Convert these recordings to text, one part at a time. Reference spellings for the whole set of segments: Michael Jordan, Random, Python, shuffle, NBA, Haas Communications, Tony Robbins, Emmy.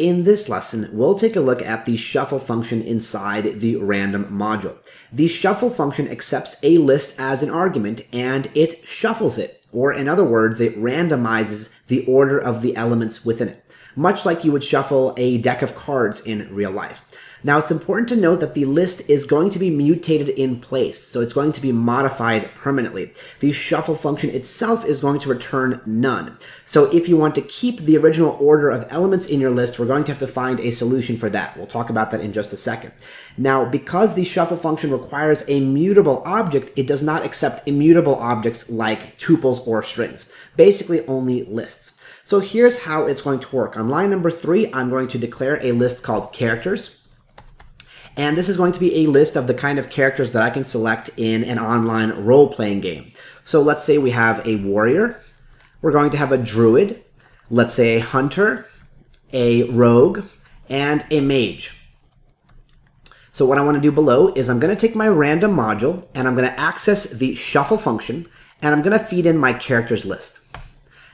In this lesson, we'll take a look at the shuffle function inside the random module. The shuffle function accepts a list as an argument and it shuffles it, or in other words, it randomizes the order of the elements within it, much like you would shuffle a deck of cards in real life. Now, it's important to note that the list is going to be mutated in place, so it's going to be modified permanently. The shuffle function itself is going to return none. So if you want to keep the original order of elements in your list, we're going to have to find a solution for that. We'll talk about that in just a second. Now, because the shuffle function requires a mutable object, it does not accept immutable objects like tuples or strings, basically only lists. So here's how it's going to work. On line number 3, I'm going to declare a list called characters. And this is going to be a list of the kind of characters that I can select in an online role-playing game. So let's say we have a warrior. We're going to have a druid. Let's say a hunter, a rogue, and a mage. So what I want to do below is I'm going to take my random module and I'm going to access the shuffle function and I'm going to feed in my characters list.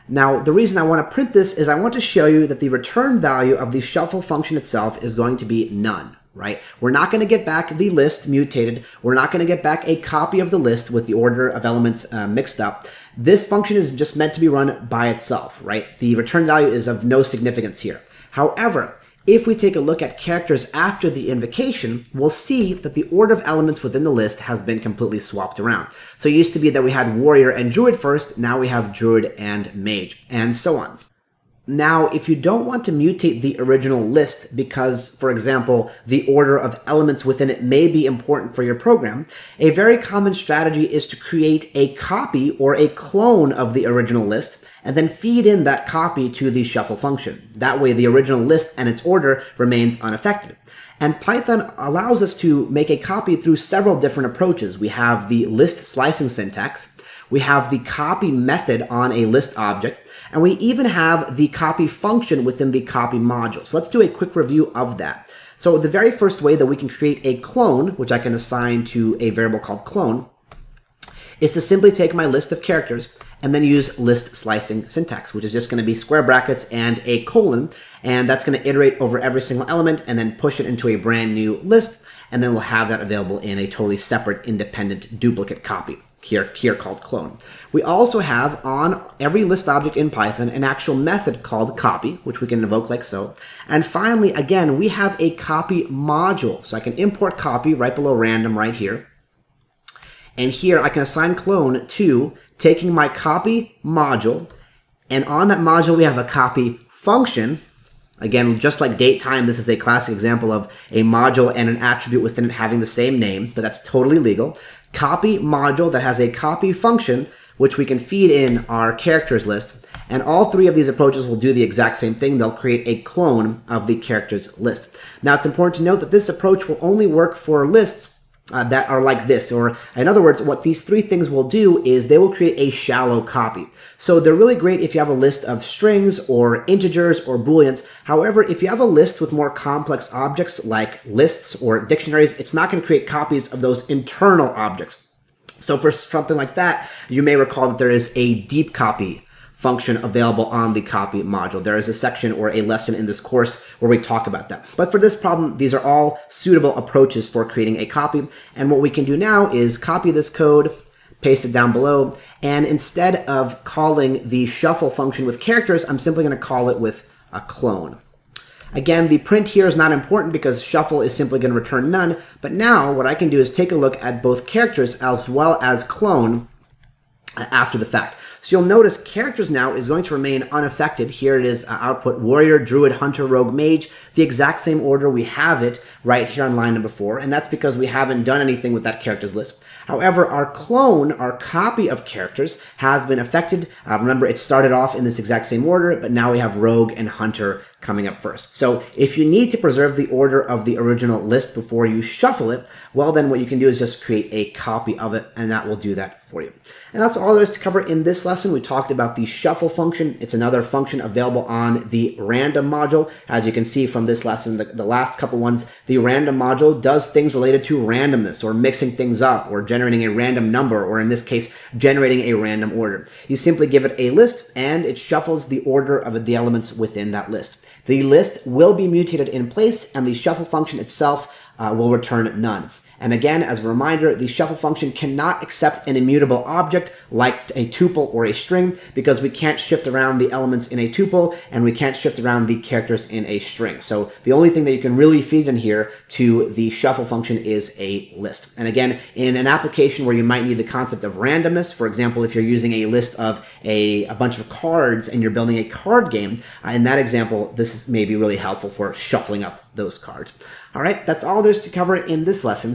Now, the reason I want to print this is I want to show you that the return value of the shuffle function itself is going to be none, right? We're not going to get back the list mutated. We're not going to get back a copy of the list with the order of elements mixed up. This function is just meant to be run by itself, right? The return value is of no significance here. However, if we take a look at characters after the invocation, we'll see that the order of elements within the list has been completely swapped around. So it used to be that we had warrior and druid first, now we have druid and mage, and so on. Now, if you don't want to mutate the original list because, for example, the order of elements within it may be important for your program, a very common strategy is to create a copy or a clone of the original list and then feed in that copy to the shuffle function. That way, the original list and its order remains unaffected. And Python allows us to make a copy through several different approaches. We have the list slicing syntax, we have the copy method on a list object, and we even have the copy function within the copy module. So let's do a quick review of that. So the very first way that we can create a clone, which I can assign to a variable called clone, is to simply take my list of characters and then use list slicing syntax, which is just going to be square brackets and a colon, and that's going to iterate over every single element and then push it into a brand new list, and then we'll have that available in a totally separate independent duplicate copy, here called clone. We also have on every list object in Python an actual method called copy, which we can invoke like so. And finally, again, we have a copy module. So I can import copy right below random right here. And here I can assign clone to taking my copy module, and on that module we have a copy function. Again, just like date time, this is a classic example of a module and an attribute within it having the same name, but that's totally legal. Copy module that has a copy function, which we can feed in our characters list. And all three of these approaches will do the exact same thing. They'll create a clone of the characters list. Now, it's important to note that this approach will only work for lists that are like this, or in other words, what these three things will do is they will create a shallow copy. So they're really great if you have a list of strings or integers or booleans. However, if you have a list with more complex objects like lists or dictionaries, it's not going to create copies of those internal objects. So for something like that, you may recall that there is a deep copy function available on the copy module. There is a section or a lesson in this course where we talk about that. But for this problem, these are all suitable approaches for creating a copy. And what we can do now is copy this code, paste it down below, and instead of calling the shuffle function with characters, I'm simply going to call it with a clone. Again, the print here is not important because shuffle is simply going to return none. But now what I can do is take a look at both characters as well as clone after the fact. So you'll notice characters now is going to remain unaffected. Here it is output warrior, druid, hunter, rogue, mage, the exact same order we have it right here on line number 4, and that's because we haven't done anything with that characters list. However, our clone, our copy of characters, has been affected. Remember, it started off in this exact same order, but now we have rogue and hunter coming up first. So if you need to preserve the order of the original list before you shuffle it, well then what you can do is just create a copy of it, and that will do that for you. And that's all there is to cover in this lesson. We talked about the shuffle function. It's another function available on the random module. As you can see from this lesson, the last couple ones, the random module does things related to randomness or mixing things up or generating a random number, or in this case, generating a random order. You simply give it a list and it shuffles the order of the elements within that list. The list will be mutated in place, and the shuffle function itself will return none. And again, as a reminder, the shuffle function cannot accept an immutable object like a tuple or a string, because we can't shift around the elements in a tuple and we can't shift around the characters in a string. So the only thing that you can really feed in here to the shuffle function is a list. And again, in an application where you might need the concept of randomness, for example, if you're using a list of a bunch of cards and you're building a card game, in that example, this may be really helpful for shuffling up those cards. All right, that's all there's to cover in this lesson,